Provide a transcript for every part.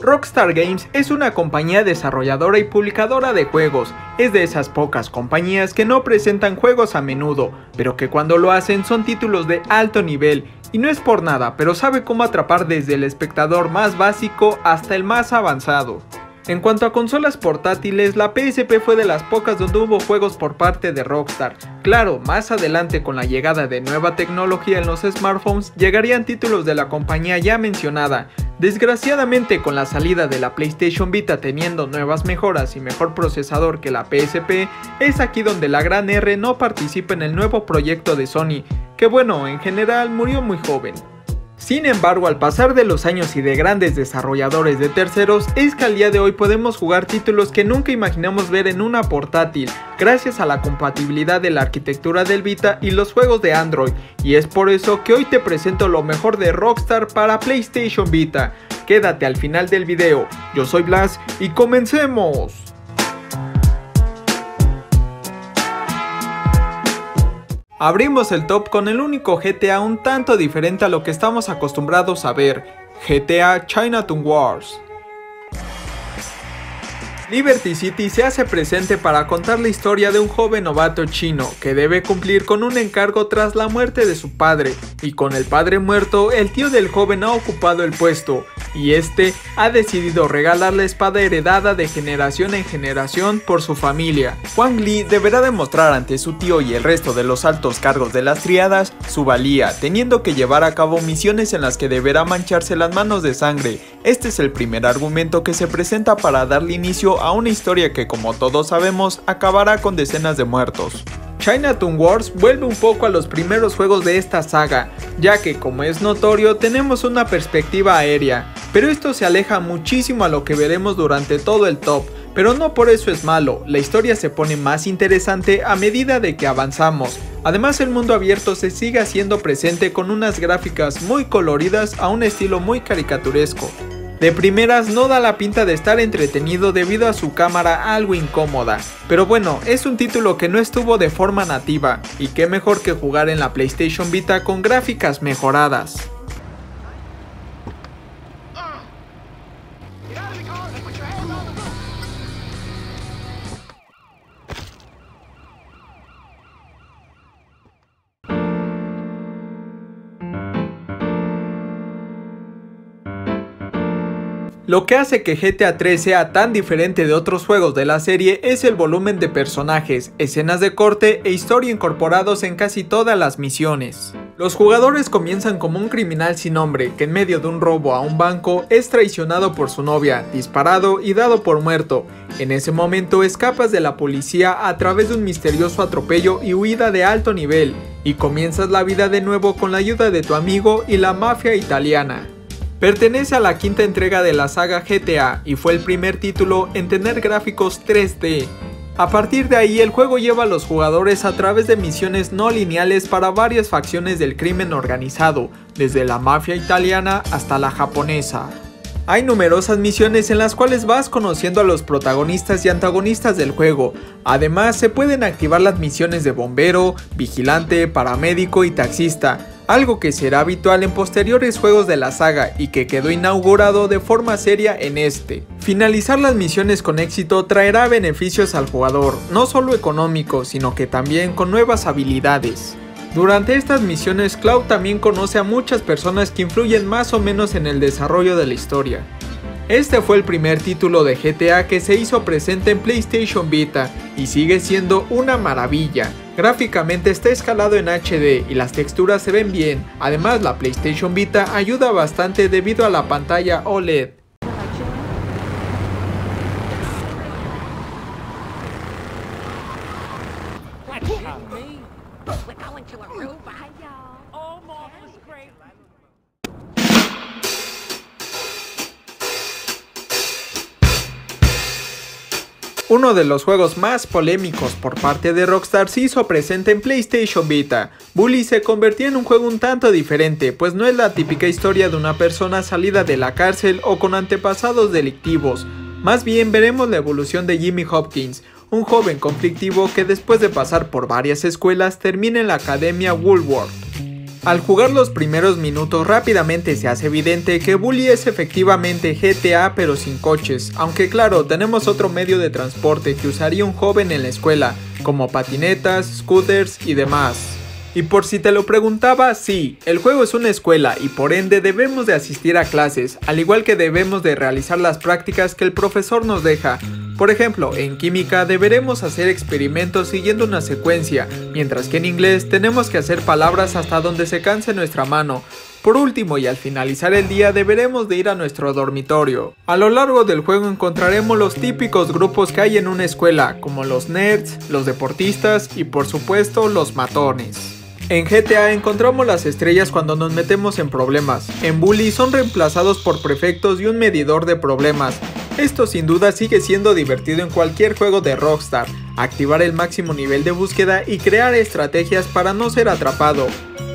Rockstar Games es una compañía desarrolladora y publicadora de juegos. Es de esas pocas compañías que no presentan juegos a menudo, pero que cuando lo hacen son títulos de alto nivel, y no es por nada, pero sabe cómo atrapar desde el espectador más básico hasta el más avanzado. En cuanto a consolas portátiles, la PSP fue de las pocas donde hubo juegos por parte de Rockstar. Claro, más adelante con la llegada de nueva tecnología en los smartphones, llegarían títulos de la compañía ya mencionada. Desgraciadamente, con la salida de la PlayStation Vita teniendo nuevas mejoras y mejor procesador que la PSP, es aquí donde la gran R no participa en el nuevo proyecto de Sony, que bueno, en general murió muy joven. Sin embargo, al pasar de los años y de grandes desarrolladores de terceros, es que al día de hoy podemos jugar títulos que nunca imaginamos ver en una portátil, gracias a la compatibilidad de la arquitectura del Vita y los juegos de Android, y es por eso que hoy te presento lo mejor de Rockstar para PlayStation Vita. Quédate al final del video. Yo soy Blas y comencemos. Abrimos el top con el único GTA un tanto diferente a lo que estamos acostumbrados a ver, GTA Chinatown Wars. Liberty City se hace presente para contar la historia de un joven novato chino que debe cumplir con un encargo tras la muerte de su padre, y con el padre muerto, el tío del joven ha ocupado el puesto, y este ha decidido regalar la espada heredada de generación en generación por su familia. Wang Li deberá demostrar ante su tío y el resto de los altos cargos de las triadas su valía, teniendo que llevar a cabo misiones en las que deberá mancharse las manos de sangre. Este es el primer argumento que se presenta para darle inicio a una historia que, como todos sabemos, acabará con decenas de muertos. Chinatown Wars vuelve un poco a los primeros juegos de esta saga, ya que, como es notorio, tenemos una perspectiva aérea, pero esto se aleja muchísimo a lo que veremos durante todo el top, pero no por eso es malo. La historia se pone más interesante a medida de que avanzamos. Además, el mundo abierto se sigue haciendo presente con unas gráficas muy coloridas a un estilo muy caricaturesco. De primeras no da la pinta de estar entretenido debido a su cámara algo incómoda, pero bueno, es un título que no estuvo de forma nativa, y qué mejor que jugar en la PlayStation Vita con gráficas mejoradas. Lo que hace que GTA III sea tan diferente de otros juegos de la serie es el volumen de personajes, escenas de corte e historia incorporados en casi todas las misiones. Los jugadores comienzan como un criminal sin nombre que en medio de un robo a un banco es traicionado por su novia, disparado y dado por muerto. En ese momento escapas de la policía a través de un misterioso atropello y huida de alto nivel, y comienzas la vida de nuevo con la ayuda de tu amigo y la mafia italiana. Pertenece a la quinta entrega de la saga GTA y fue el primer título en tener gráficos 3D. A partir de ahí, el juego lleva a los jugadores a través de misiones no lineales para varias facciones del crimen organizado, desde la mafia italiana hasta la japonesa. Hay numerosas misiones en las cuales vas conociendo a los protagonistas y antagonistas del juego. Además, se pueden activar las misiones de bombero, vigilante, paramédico y taxista, algo que será habitual en posteriores juegos de la saga y que quedó inaugurado de forma seria en este. Finalizar las misiones con éxito traerá beneficios al jugador, no solo económicos, sino que también con nuevas habilidades. Durante estas misiones, Cloud también conoce a muchas personas que influyen más o menos en el desarrollo de la historia. Este fue el primer título de GTA que se hizo presente en PlayStation Vita y sigue siendo una maravilla. Gráficamente está escalado en HD y las texturas se ven bien. Además, la PlayStation Vita ayuda bastante debido a la pantalla OLED. Uno de los juegos más polémicos por parte de Rockstar se hizo presente en PlayStation Vita. Bully se convertía en un juego un tanto diferente, pues no es la típica historia de una persona salida de la cárcel o con antepasados delictivos. Más bien veremos la evolución de Jimmy Hopkins, un joven conflictivo que después de pasar por varias escuelas termina en la academia Woolworth. Al jugar los primeros minutos rápidamente se hace evidente que Bully es efectivamente GTA pero sin coches, aunque claro, tenemos otro medio de transporte que usaría un joven en la escuela, como patinetas, scooters y demás. Y por si te lo preguntaba, sí, el juego es una escuela y por ende debemos de asistir a clases, al igual que debemos de realizar las prácticas que el profesor nos deja. Por ejemplo, en química deberemos hacer experimentos siguiendo una secuencia, mientras que en inglés tenemos que hacer palabras hasta donde se canse nuestra mano. Por último y al finalizar el día deberemos de ir a nuestro dormitorio. A lo largo del juego encontraremos los típicos grupos que hay en una escuela, como los nerds, los deportistas y por supuesto los matones. En GTA encontramos las estrellas cuando nos metemos en problemas. En Bully son reemplazados por prefectos y un medidor de problemas. Esto sin duda sigue siendo divertido en cualquier juego de Rockstar, activar el máximo nivel de búsqueda y crear estrategias para no ser atrapado.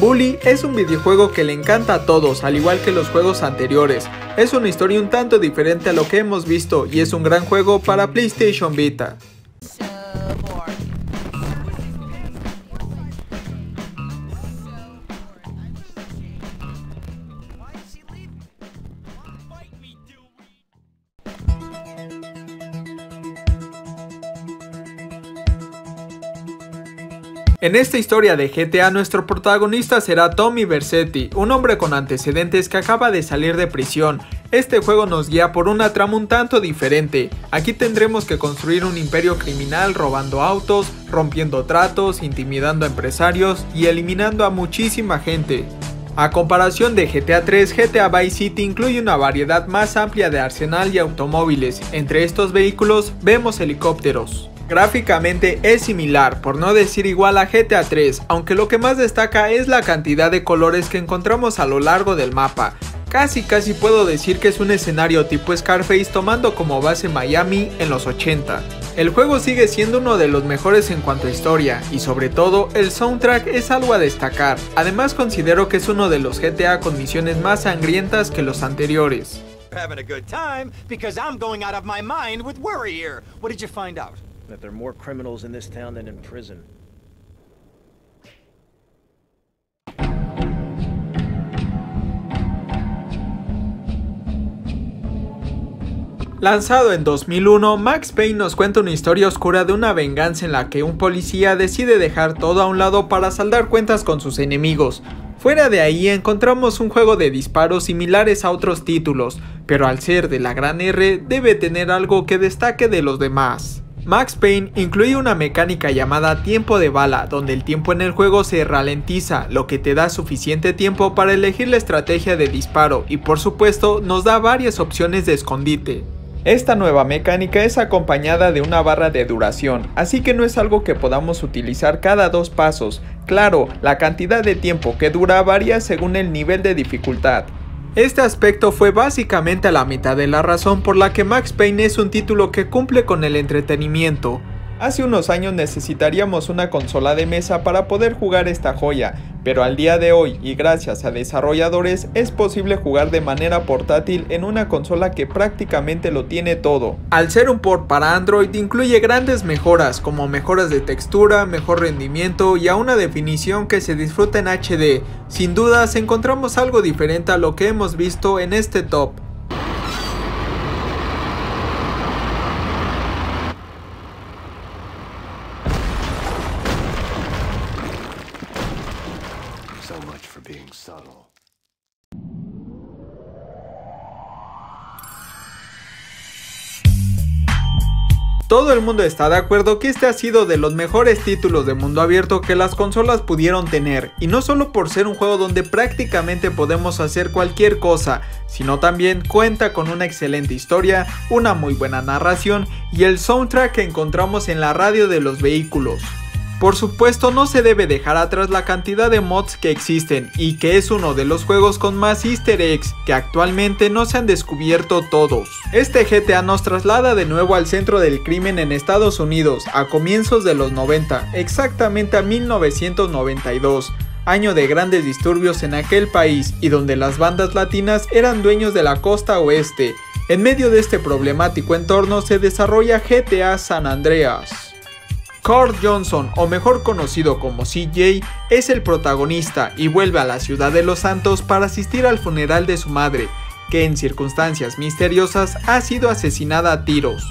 Bully es un videojuego que le encanta a todos, al igual que los juegos anteriores. Es una historia un tanto diferente a lo que hemos visto y es un gran juego para PlayStation Vita. En esta historia de GTA nuestro protagonista será Tommy Vercetti, un hombre con antecedentes que acaba de salir de prisión. Este juego nos guía por una trama un tanto diferente. Aquí tendremos que construir un imperio criminal robando autos, rompiendo tratos, intimidando a empresarios y eliminando a muchísima gente. A comparación de GTA III, GTA Vice City incluye una variedad más amplia de arsenal y automóviles. Entre estos vehículos vemos helicópteros. Gráficamente es similar, por no decir igual a GTA 3, aunque lo que más destaca es la cantidad de colores que encontramos a lo largo del mapa. Casi puedo decir que es un escenario tipo Scarface tomando como base Miami en los 80. El juego sigue siendo uno de los mejores en cuanto a historia, y sobre todo el soundtrack es algo a destacar. Además considero que es uno de los GTA con misiones más sangrientas que los anteriores. That there are more criminals in this town than in prison. Lanzado en 2001, Max Payne nos cuenta una historia oscura de una venganza en la que un policía decide dejar todo a un lado para saldar cuentas con sus enemigos. Fuera de ahí encontramos un juego de disparos similares a otros títulos, pero al ser de la gran R debe tener algo que destaque de los demás. Max Payne incluye una mecánica llamada tiempo de bala, donde el tiempo en el juego se ralentiza, lo que te da suficiente tiempo para elegir la estrategia de disparo y por supuesto nos da varias opciones de escondite. Esta nueva mecánica es acompañada de una barra de duración, así que no es algo que podamos utilizar cada dos pasos. Claro, la cantidad de tiempo que dura varía según el nivel de dificultad. Este aspecto fue básicamente la mitad de la razón por la que Max Payne es un título que cumple con el entretenimiento. Hace unos años necesitaríamos una consola de mesa para poder jugar esta joya, pero al día de hoy y gracias a desarrolladores es posible jugar de manera portátil en una consola que prácticamente lo tiene todo. Al ser un port para Android incluye grandes mejoras como mejoras de textura, mejor rendimiento y a una definición que se disfruta en HD. Sin dudas encontramos algo diferente a lo que hemos visto en este top. Todo el mundo está de acuerdo que este ha sido de los mejores títulos de mundo abierto que las consolas pudieron tener, y no solo por ser un juego donde prácticamente podemos hacer cualquier cosa, sino también cuenta con una excelente historia, una muy buena narración y el soundtrack que encontramos en la radio de los vehículos. Por supuesto no se debe dejar atrás la cantidad de mods que existen y que es uno de los juegos con más easter eggs que actualmente no se han descubierto todos. Este GTA nos traslada de nuevo al centro del crimen en Estados Unidos a comienzos de los 90, exactamente a 1992, año de grandes disturbios en aquel país y donde las bandas latinas eran dueños de la costa oeste. En medio de este problemático entorno se desarrolla GTA San Andreas. Carl Johnson, o mejor conocido como CJ, es el protagonista y vuelve a la ciudad de Los Santos para asistir al funeral de su madre, que en circunstancias misteriosas ha sido asesinada a tiros.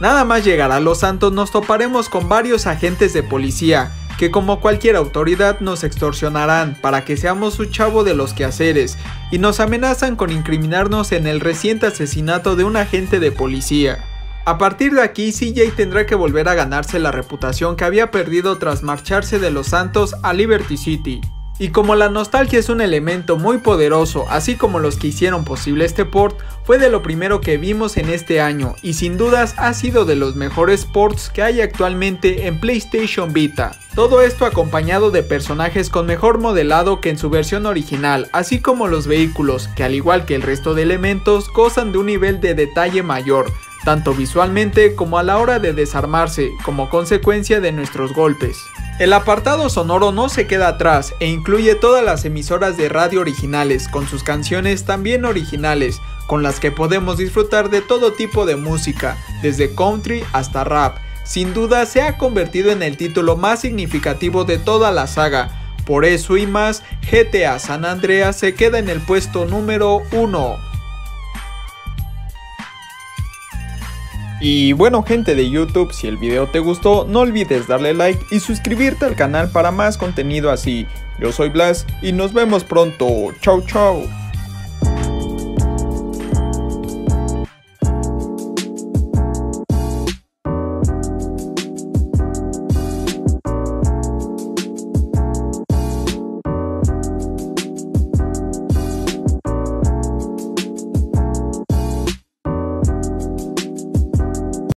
Nada más llegar a Los Santos nos toparemos con varios agentes de policía, que como cualquier autoridad nos extorsionarán para que seamos su chavo de los quehaceres, y nos amenazan con incriminarnos en el reciente asesinato de un agente de policía. A partir de aquí, CJ tendrá que volver a ganarse la reputación que había perdido tras marcharse de Los Santos a Liberty City. Y como la nostalgia es un elemento muy poderoso, así como los que hicieron posible este port, fue de lo primero que vimos en este año, y sin dudas ha sido de los mejores ports que hay actualmente en PlayStation Vita. Todo esto acompañado de personajes con mejor modelado que en su versión original, así como los vehículos, que al igual que el resto de elementos, gozan de un nivel de detalle mayor, tanto visualmente como a la hora de desarmarse, como consecuencia de nuestros golpes. El apartado sonoro no se queda atrás e incluye todas las emisoras de radio originales con sus canciones también originales, con las que podemos disfrutar de todo tipo de música, desde country hasta rap. Sin duda se ha convertido en el título más significativo de toda la saga, por eso y más, GTA San Andreas se queda en el puesto número 1. Y bueno, gente de YouTube, si el video te gustó, no olvides darle like y suscribirte al canal para más contenido así. Yo soy Blas y nos vemos pronto. Chau chau.